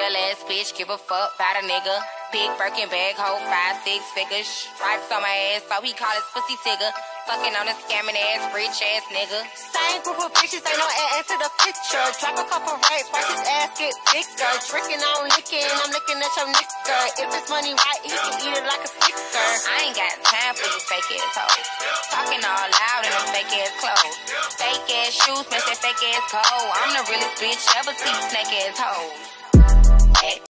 real ass bitch, give a fuck about a nigga. Big Birkin bag, hold 5-6 figures. Stripes on my ass, so he call his pussy Tigger. Fucking on a scamming ass, rich ass nigga. Same group of bitches, ain't no ass to the picture. Drop a couple racks, watch his ass get thicker. Drinking on licking, I'm looking at your nigga. If it's money right, he can eat it like a sticker. I ain't got time for you fake ass hoes. Talking all loud in them fake ass clothes. Fake ass shoes, match that fake ass cold. I'm the realest bitch ever see snake ass hoes.